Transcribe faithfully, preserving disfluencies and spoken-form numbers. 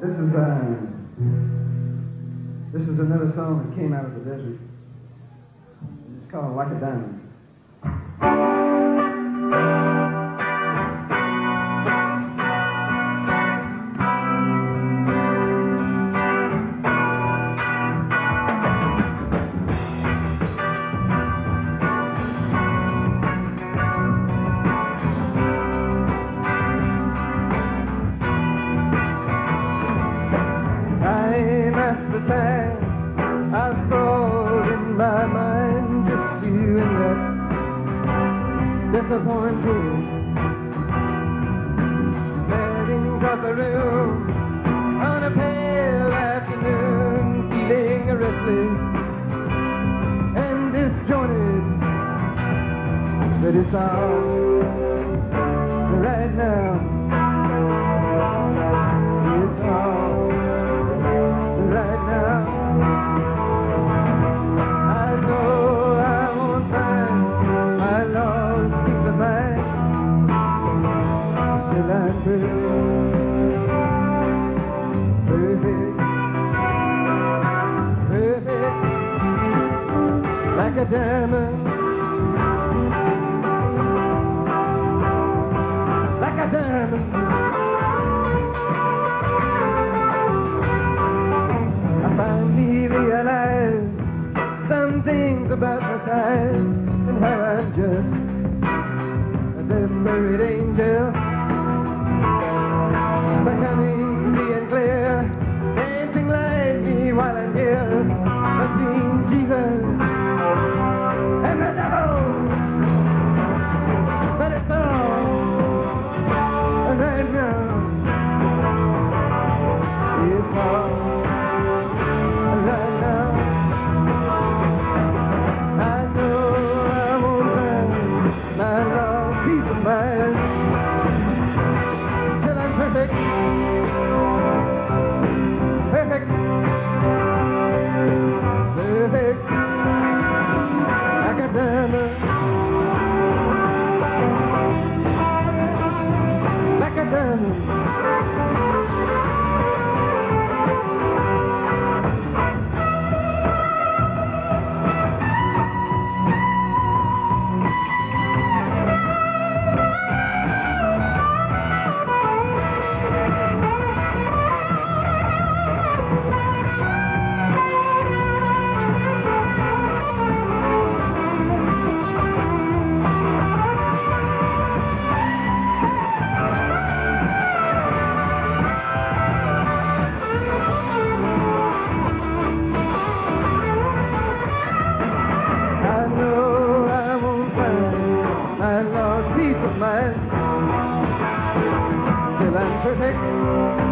This is uh, this is another song that came out of the desert. It's called Like a Diamond. Perfect.